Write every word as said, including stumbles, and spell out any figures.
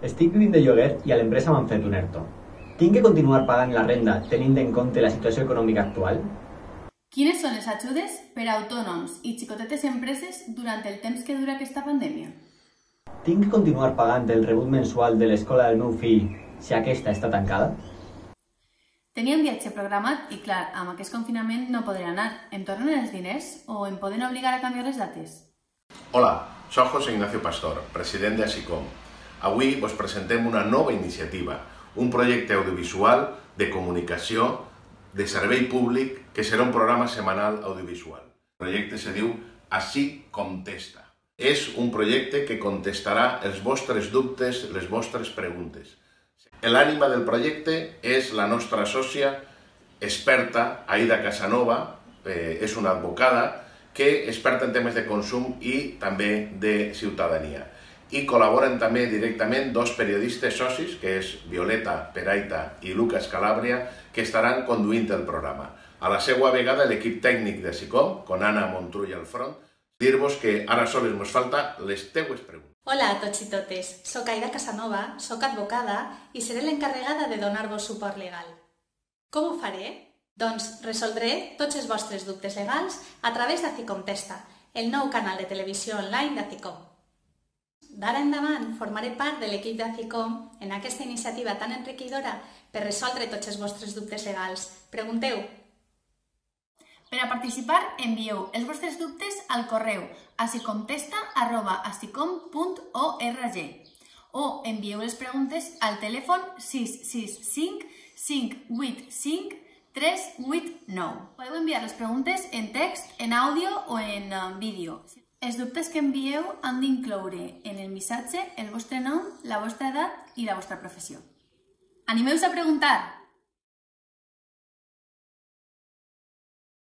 Estic vivint de lloguer i a l'empresa m'han fet un E R T O. Tinc que continuar pagant la renda tenint en compte la situació econòmica actual? Quines són les ajudes per a autònoms i xicotetes empreses durant el temps que dura aquesta pandèmia? Tinc que continuar pagant el rebut mensual de l'escola del meu fill si aquesta està tancada? Tenia un viatge programat i, clar, amb aquest confinament no podré anar. Em tornen els diners o em poden obligar a canviar les dates? Hola, soc José Ignacio Pastor, president de ACICOM. Avui vos presentem una nova iniciativa, un projecte audiovisual de comunicació de servei públic que serà un programa setmanal audiovisual. El projecte se diu ACICOMtesta. És un projecte que contestarà els vostres dubtes, les vostres preguntes. L'ànima del projecte és la nostra sòcia experta, Aida Casanova, eh, és una advocada que és experta en temes de consum i també de ciutadania. I col·laboren també directament dos periodistes socis, que és Violeta Peraita i Lucas Calabria, que estaran conduint el programa. A la seva vegada, l'equip tècnic de ACICOM, amb Ana Montrull al front. Dir-vos que ara sols ens falta les teues preguntes. Hola a tots i totes, soc Aida Casanova, soc advocada i seré l'encarregada de donar-vos suport legal. Com ho faré? Doncs resoldré tots els vostres dubtes legals a través d'ACICOMtesta, el nou canal de televisió online d'ACICOM. D'ara endavant formaré part de l'equip d'ACICOM en aquesta iniciativa tan enriquidora per resoldre tots els vostres dubtes legals. Pregunteu! Per a participar, envieu els vostres dubtes al correu acicomtesta arroba acicom punt org o envieu les preguntes al telèfon sis sis cinc, cinc vuit cinc, tres vuit nou. Podeu enviar les preguntes en text, en àudio o en vídeo. Els dubtes que envieu han d'incloure en el missatge el vostre nom, la vostra edat i la vostra professió. Animeu-vos a preguntar!